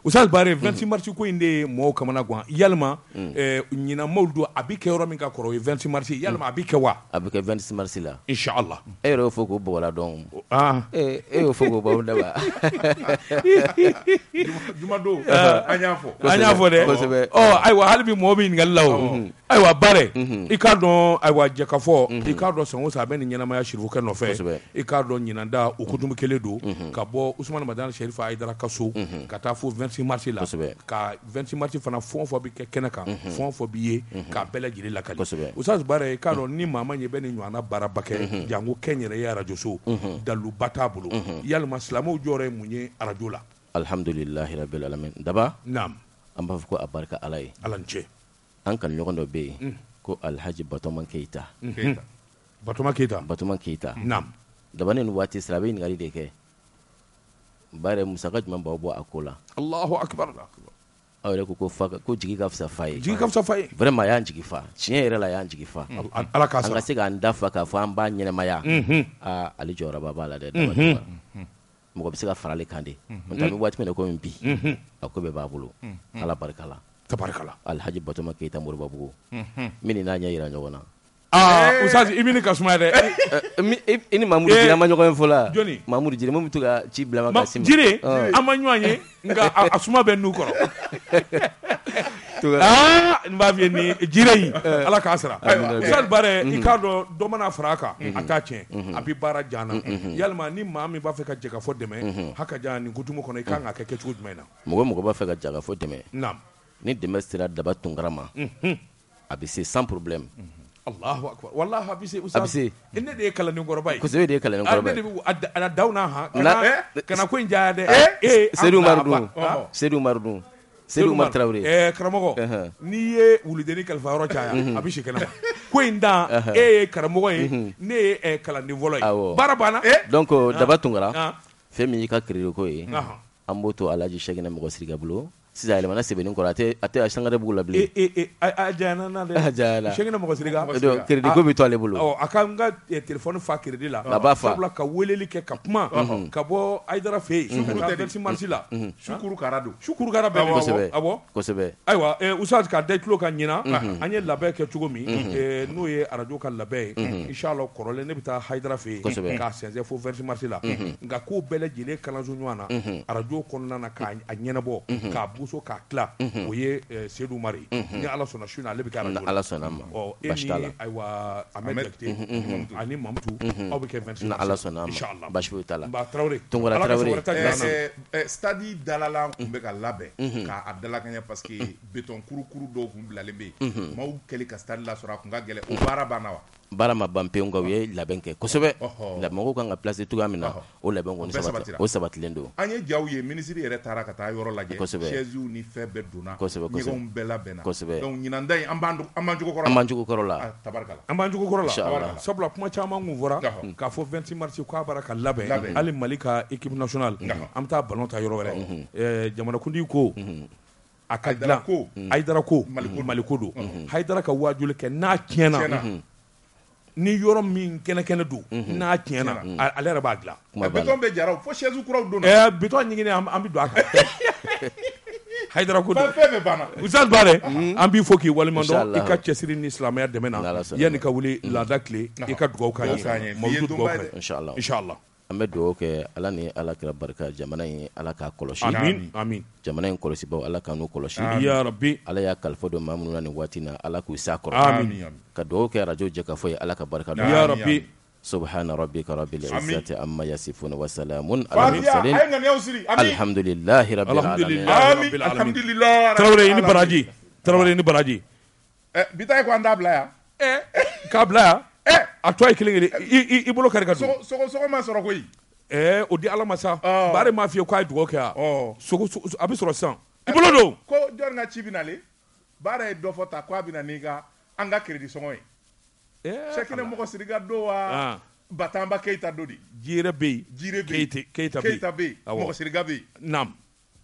Oustaz Bare 26 mars ko inde mo kamana gwa yalma nyina mawdu abike rominga koro 26 mars yalma abike wa abike 26 mars la inshallah ero foko bola don ero foko bola ba jumado anyafo de aiwa halbi momin ngallaw aiwa Bare ikadon aiwa Jekafo ikadon songo saben nyina ma yashiru kan ofe ikadon nyina da okutum keledo kabo Ousmane Madan Sherif Aidara kaso katafo 26 mars la ka 26 mars fana fond fo bi kenaka fond fo biye ka bela jire la kali Oustaz Bare ka ron ni mama nye beni nyana barabake jango kenyere ya radio so dalu batabulo yal maslamo jore munye radio la alhamdulillah rabbil alamin daba nam amba ko abarka alai alanche an kan nyondo be ko alhaji Batoma Keita nam daba ne wati srabe ni gari deke Bare musaka juma bawo akola Allahu akbar awre ko ko fa ko jigi kafsa faye vraiment ya jigi fa chinyere la ya jigi fa alaka sa ngase ga ndafa ka fa amba nyene maya a alijora baba la de mo ko bisika farale kande nta mi wati me ko mbi akobe babulo ala barkala tabarakala alhaji Batoma Keita murbabu mini nanya ira nyona Oustaz Ibn Kasumare ini Mamour Jire manyo ko fola Mamour Jire mo mituga ci blama kasim Jire amanywanye nga asuma bennu koro mbabe ni Jire ala kasra Oustaz Bare ikado do mana fraka atache abi bara jana yalma ni mami ba feka Jekafo deme haka jani kutumo kono ikanga keke tudu mena mugo ba feka Jekafo deme nam ni demestra dabatungrama abisi sans problème Allahu akbar wallahi abisi Oustaz inne de kala ni ngorobai ko zede kala ni ngorobai ana dauna ha kana ko njade Seydou Mardu Seydou Mar Traoré karamogo ni ye wulideni kalfaro chaya abisi kana ko inda karamogo ne kala ni voloi barabana donc dabatungara femi ka kriro ko amboto alaji shegena mo siriga bulo si zaile mana sebeni ko rate ate ashangare bugula bile ajana na de ajala shegena mo siriga do credit ko bito ale bulo akanga telephone fa credit la sabla ka weleli ke kapma ka bo Aidara fe si marsila shukuru karado abo kosebe aiwa Oustaz ka de klo ka nyina anye labe ke tugomi no ye arajo ka labe inshallah korole ne bita Aidara fe ka senze fo versi marsila ga ko bele jile kalanzo nywana arajo konna na ka anyena bo ka so ka kla oye Seydou Mari ni ala sona shuna lebi ka ala sona o eni aiwa Ahmed ani mamtu obike vention ala sona inshallah bashbu tala ba Traoré stadi dalala kumbe ka labe ka Abdallah kanya parce que beton kuru do kumbla lembe mau kele ka stadi la sora kunga gele o barabana wa barama bampe ngawe labenke kosebe la mongo kanga place de tugamina o labengo ni sabatila o sabatilendo anye jawye ministry yere taraka ta yoro laje chezu ni febe duna ni gombela bena donc nyina ndai amanjugo korola tabarakala amanjugo korola tabarakala sabla kuma chama nguvora ka fo 26 mars ko baraka labe ali malika équipe nationale amta ballon ta yoro wele jamana kundi ko akadla Aidara ko malikodo Aidara ka wajule ke na tiena ni yoro min kene do na tiena ale ra bagla beton be jaraw fo chezu kuraw do na beton nyingine ambi do aka Haidara ko Oustaz Bare an b'i fo k'i walimadon I ka cɛsiri ni silamɛya dɛmɛ na yani ka wuli laada kile I ka dugawu ka ye mawdu dugawu inshallah inshallah an bɛ dugawu kɛ Ala ni Ala kira barika jamana in Ala ka kɔlɔsi amin amin jamana in kɔlɔsi baw Ala ka n'u kɔlɔsi ya rabbi Ala ya kalifa do maamu na ni waati na Ala k'u sa kɔrɔ amin ka dugawu kɛ Radio Jekafo ye Ala ka barika do ya rabbi سبحان ربك رب العزة عما يصفون وسلام على المرسلين الحمد لله رب العالمين الحمد لله تروريني براجي تروريني براجي بيتاي كواندا بلايا كابلا اتواي كليغي يبولو كاركاتو سوكو ما سورو كوي ودي الله ما سا باري ما في كواي دوكا سوكو ابي سورو سان يبولو دو كو جورنا تشيبينالي باري دو فوتا كوا بينانيغا انغا كريدي سونوي chacun est moko siriga doa batamba keita dodi jirebe keita be moko siriga be nam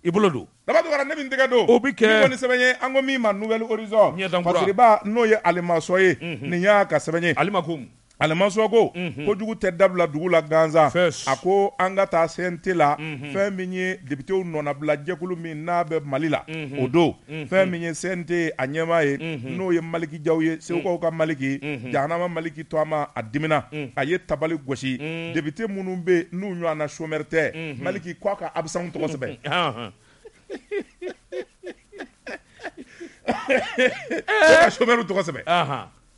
ibolodo daba do wara nabi ndega do obike ngoni sebenye angomi ma nouvel horizon pasriba noye alima soye niya ka sebenye alima kum alima sogo ko dugu tedabla dugu la ganza ako angata sentila feminye député non abla jekulu min nabe malila odo feminye sente anyemaye noye maliki jawye seuko ka maliki janama maliki toama adimina aye tabali goshi député munumbe nu nyana chomerte maliki kwa ka absent to sebe ka chomere to sebe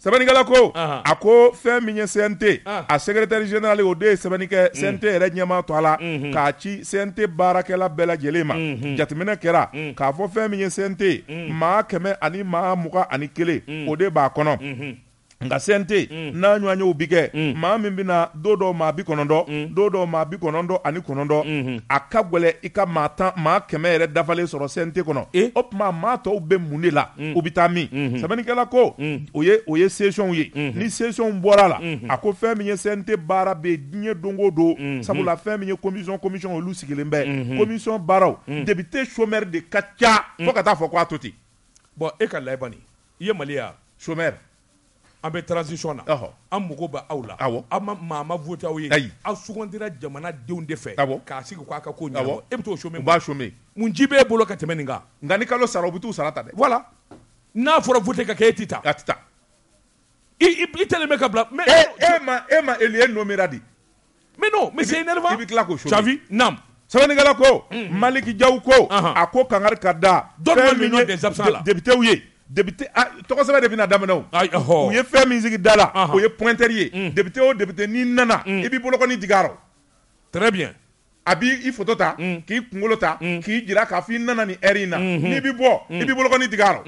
Sabanigala ko ako feminye CNT a secrétaire général au deux sabanike CNT rednyama toala ka chi CNT barakela bela jelema jatimena kera ka fo feminye CNT ma keme ani ma muka ani kele au deux ba kono nga sente na nywanyo ubike ma mimbina dodo ma bikonondo ani konondo akagwele ika mata ma kemere dafale soro sente kono op ma mato ube munela ubitami sabani kala ko oye session ye ni session bora la ako feminye sente bara be dinye dongo do sabula feminye commission olusigelembe commission barao député chômeur de katcha fokata fokwa toti bon e ka laibani ye malia chômeur ambe transition na amugo ba awla ama mama vote awi asukondira jamana deunde fe ka sigi kwa ka ko nyo e bito shome ba shome munjibe bolo ka temeninga ngani kalo sarobutu salata de voilà na foro vote ka ketita atita i tele make up mais ema elie nomeradi mais non mais c'est énervant chavi nam sabanigala ko maliki jaw ko ako kangar kada donne minute des absents là député ouye député toko sebe depuis na damano ou ye fait musique dala ou ye pointerier député au député ni nana et bi boloko ni digaro très bien abi il faut tota ki kungolota ki jira ka fi nana ni erina ni bi bo et bi boloko ni digaro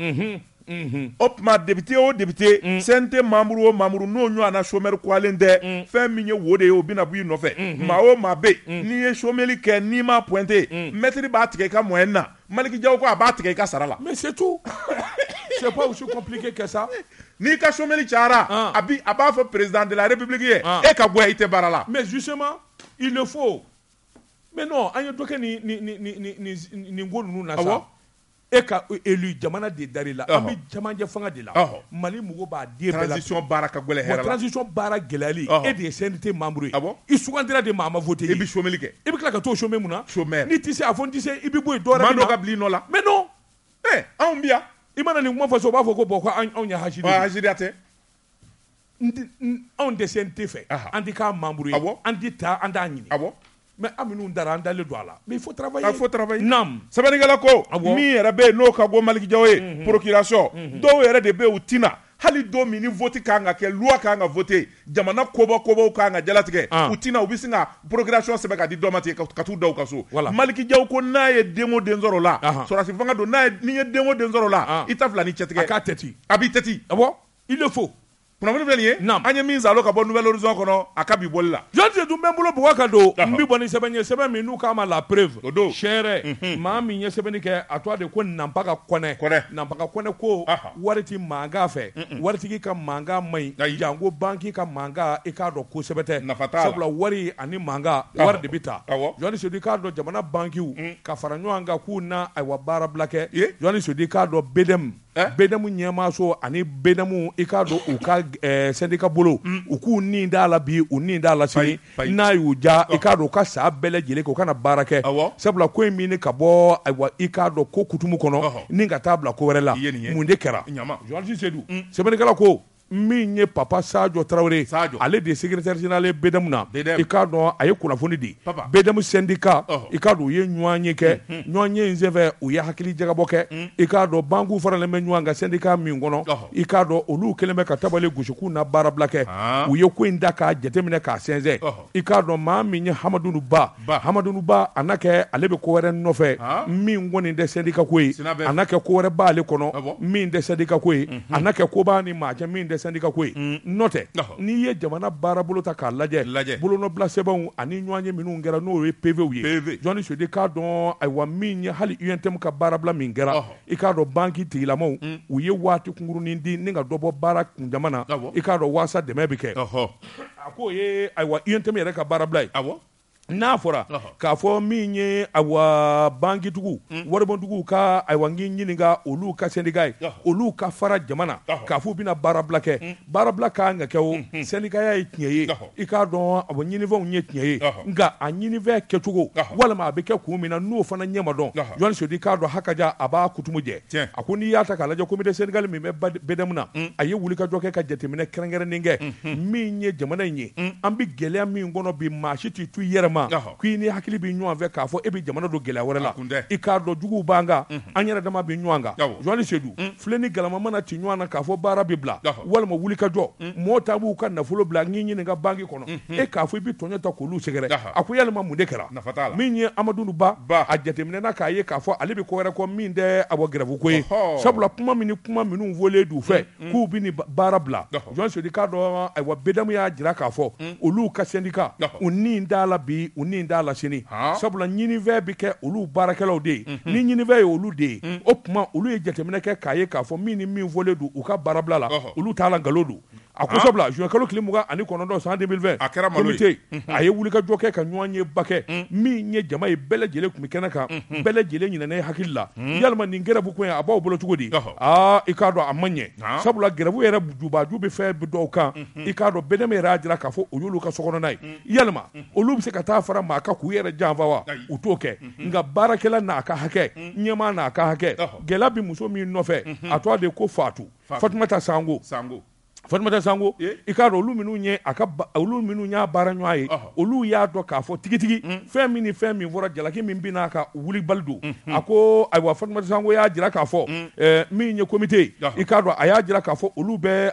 op ma député au député sente mamuru no nyo ana chômeur ko alende fait minye wode yo bina bu no fait ma o ma be ni ye chômeli ke ni ma pointé maître ba tike ka moena maliki jaw ko ba tike ka sarala mais c'est tout c'est pas aussi compliqué que ça. Ni Kachomeli Chara, Abi Abafo, président de la République, et Kaboué était barala. Mais justement, il le faut. Mais non, on ne doit pas ni eka elu jamana de darila ami jamanja fanga de la mali mugo ba de transition baraka gole herala transition baraka gelali et des senté membre il soukandira de mama voter et bi chomelike et bi klaka to chomé muna ni tissé avant tissé ibi boy dora la mais non on bia imana ni mwa faso ba foko boko onya hajiri hajiri ate on descente fait handicap membre handita andanyini mais aminu ndara ndale doala mais il faut travailler nam sabanigala ko mi rabe no ka go maliki jawe procuration do yere de be utina hali do mini vote kanga ke loi kanga voter jamana kobo kanga jalatike utina ubisinga procuration se baka di domati ka tu do kaso maliki jaw ko naye demo denzoro la so rasi fanga do naye ni demo denzoro la itafla ni chetike akateti abiteti abo il le faut pour nous venir, Anya Minza loka bon nouvel horizon kono akabi bolla. Je te dou même boulot pour kado, mbi boni seben minu kama la preuve. Chere, ma minye seben ke atwa de ko n'ampaka kone ko wariti manga fe, wariti ka manga mai, jango banki ka manga e ka do ko sebete. Sabla wari ani manga war de bita. Joni se di ka do jamana banki u ka faranyo anga ku na ay wabara blake. Joni se di ka do bedem benamu nyama so ani benamu ikado uka sendika bolo uku ninda la bi uninda la sini na yuja ikado ka sa bele jele ko kana barake sabla ko mini kabo wa ikado ko kutumu kono ninga tabla ko werela munde kera nyama George Sedou sebenekala ko minye papa Sadio Traoré ale de secrétaire général bedamuna ikado aye kuna fonidi bedamu syndicat ikado ye nyuanye ke nyuanye nzeve uya hakili jagaboke ikado bangu farale menyuanga syndicat mingono ikado olu keleme katabale gushuku na barablake uye kwenda ka jetemine ka senze ikado ma minye Hamadou Ba anake alebe ko were nofe mingoni de syndicat koi anake ko were ba ale kono min de syndicat koi anake ko ba ni ma min sendika kwe note ni ye jamana barabolo ta kalaje bolono place bon ani nyanye minu ngera no we pvwe joni se de kadon I wa min hali untem ka barabla min ngera ikado banki ti la mo uye wati kunguru ndi ninga dobo barak jamana ikado wasa de mebike akoye I wa untem yere ka barabla awo na fora ka fo minye awa bangi tugu worobo tugu ka aiwangi nyininga oluka sendigai oluka fara jamana ka fu bina bara blake anga kewo sendigai ya tinyeye ikadon abonyini von nyetinyeye nga anyini ve ketugo wala ma be keku mina no fana nyamadon yon sodi kado hakaja aba kutumuje akuni yata kala jo komite sendigal mi bedamuna aye wulika joke ka jetemine krengere ninge minye jamana nyi ambi gele mi ngono bi mashiti tu yera kwini hakili bi nyu avec afo ebi jamana do gela wala ikado jugu banga anyara dama bi nyuanga joni sedu fleni galama mana ti nyuana kafo bara bibla wala mo wulika do mota bu kan na fulo bla nyinyi nga bangi kono e kafo bi tonyo ta kulu segere akuyala ma mundekera minye Amadou Ba ajatemne na kaye kafo alibi ko wala ko minde abo grevu ko sabula kuma minu volé du fait ku bi ni bara bla joni sedu kado ay wa bedamu ya jira kafo olu ka syndika onni ndala bi uninda la chini sabula nyini ve bike ulu barakelo de ni nyini ve ulu de opma ulu ejetemne ke kaye ka fo mini mi voledu uka barabla la ulu tala ngalodu akusabla juen kalo klimuga ani konondo 2020 akera maloyi aye wulika joke ka nyanye bake mi nye jama e bele jele kumikena ka bele jele nyina ne hakilla yalma ningera bukoya aba obolo tugodi ikado amanye sabula gerebu era bujuba jube fe bidoka ikado bedeme rajira ka fo oyulu ka sokono nai yalma ulu bise ta fara maka kuyera janvawa utoke nga barakela na aka hake nyema na aka hake gelabi musomi nofe atwa de ko Fatumata Sango Fatumata Sango ikaro luminu nye aka uluminu nya baranywaye olu ya do ka fo tigitigi femi vora jalaki mimbi na aka wuli baldu ako aiwa Fatumata Sango ya jira ka fo mi nye comité ikaro aya jira ka fo olube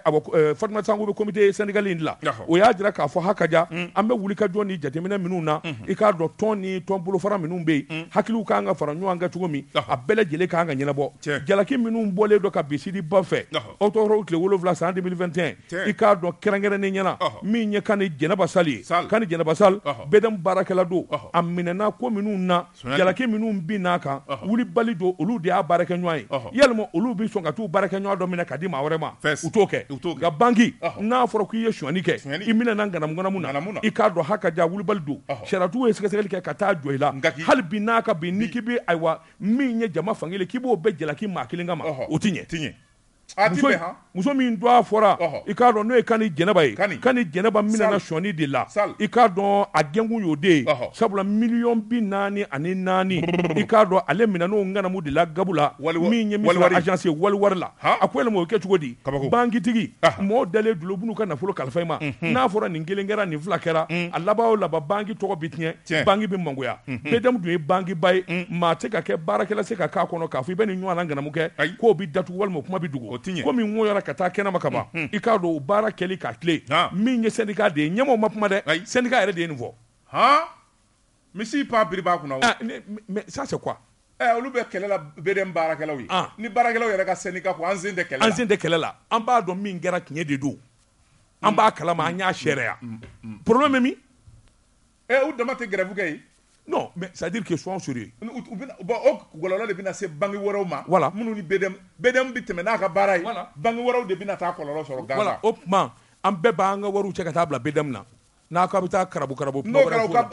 Fatumata Sango be comité Senegalin la o ya jira ka fo hakaja ambe wuli ka joni jatemina minuna ikaro toni tombulo fara minumbe hakilu kanga faranywanga tugomi abele jele kanga nyelabo jalaki minum bole do ka bisidi bafe autoroute le wolof la 2021 ikado krangere ne nyana mi nye kan jenaba sali kan jenaba sal bedam barakala do amina na ko minu na jala ke minu binaka wuli bali do olu de baraka nywai yelmo olu bi songa tu baraka nywai do mina kadima worema utoke ga bangi na foro ku yeshu anike imina na ngana ngona muna ikado hakaja wuli bali do sharatu esekele ke kata joila hal binaka binikibi aiwa mi nye jama fangile kibo be jala ki makilinga ma otinye atibe ha musomi ndwa fora ikado no ekani jenaba kani jenaba mina na shoni de la ikado agengu yode sabula million binani ani nani ikado ale mina no ngana mu de la gabula minye mina agence walwarla akwele mo ke chugodi bangi tigi mo dele dulobunu kana folo kalfaima na fora ningelengera ni vlakera alabawo laba bangi toko bitnye bangi bimangoya bedam dwe bangi bay ma teka ke barakela seka ka kono ka fu beni nywana ngana muke ko bi datu walmo kuma bi dugo komi ngoyara kata kena makaba ikado bara keli katle minye syndicat de nyemo mapma de syndicat era de nouveau misi pa briba kuna mais ça c'est quoi olube kelela bedem barakela wi ni barakela yera ka syndicat ko anzinde kelela amba do mingera kinye de do amba kala ma nya sheria problème mi ou dama te grève gay non mais ça veut dire que soit en sérieux bon gololo le bina se bangi woro ma munu ni bedem bitme na ka barai bangi woro de bina ta kololo soro gaza voilà op man am be banga woro che ka tabla bedem na ka bita karabu no ka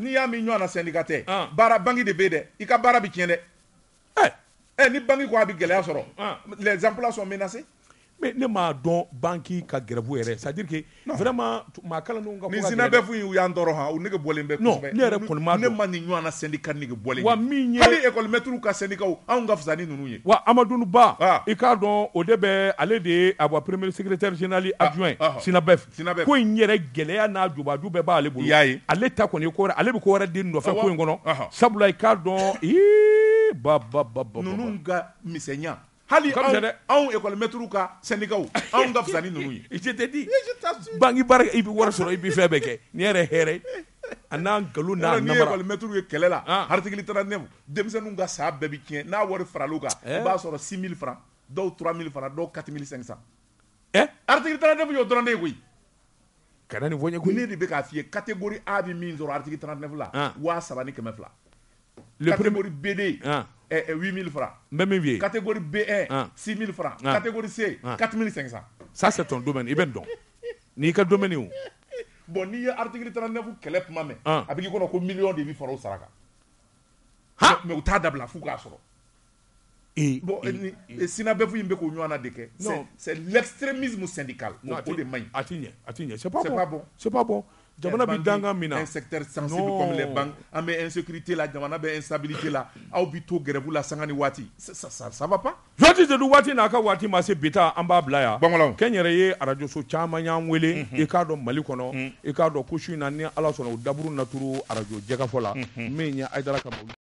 ni ya mi nyona syndicate bara bangi de bede i ka bara bi tiende ni banki ko abi gɛlɛya sɔrɔ les emplois sont menacés mais ne ma don banki ka grève yɛrɛ c'est à dire que vraiment ma kala no ngafo ni sina be fu yu yandoro ha unege bolen be ko be ne ma ni nyuana syndicat ni bolen wa mi nye ali école metru ka syndicat o an ngafzani nunu ye wa amadou ba e ka don o de be ale de avoir premier secrétaire général adjoint sina bef ko nyere geleya na jubaju be ba ale bulu ale ta ko ni ko ale be ko wara de no fe ko ngono sabula e ka don ba nunu ga misenya hali on école metruka sénégal on doit fani nunu je te dis bangi bar ibi wara soro ibi febeke niere here anan galuna na école metruka kelela article 39 demsenu nga sa bebi tien na wori fraluka ba soro 6000 francs do 3000 francs do 4500 article 39 yo donné oui kana ni vonya ko ni di be ka fie catégorie A bi min zoro article 39 la wa sabani kemefla le catégorie BD 8000 francs. Même bien. Catégorie B1, 6000 francs. Catégorie C, 4500. Ça, c'est ton domaine. Et bien donc. Ni quel domaine où bon, ni article 39, vous qu'elle est pour ma main. Avec un million de vies pour le Saraka. Mais vous t'as d'abla, vous cassez. Bon, et si n'a pas vu une bécouillon à déquer, c'est l'extrémisme syndical. Non, attendez, c'est pas bon. C'est pas bon. Un secteur sensible comme les banques, mais insécurité là, instabilité là, aubito grève la sangani wati, ça va pas. Wati de wati na ka wati masé beta amba blaya. Kenyere a radio so chama nyamwele e ka do malikono e ka do kushina ni ala sono daburu naturu a radio Jekafo la menya aidara ka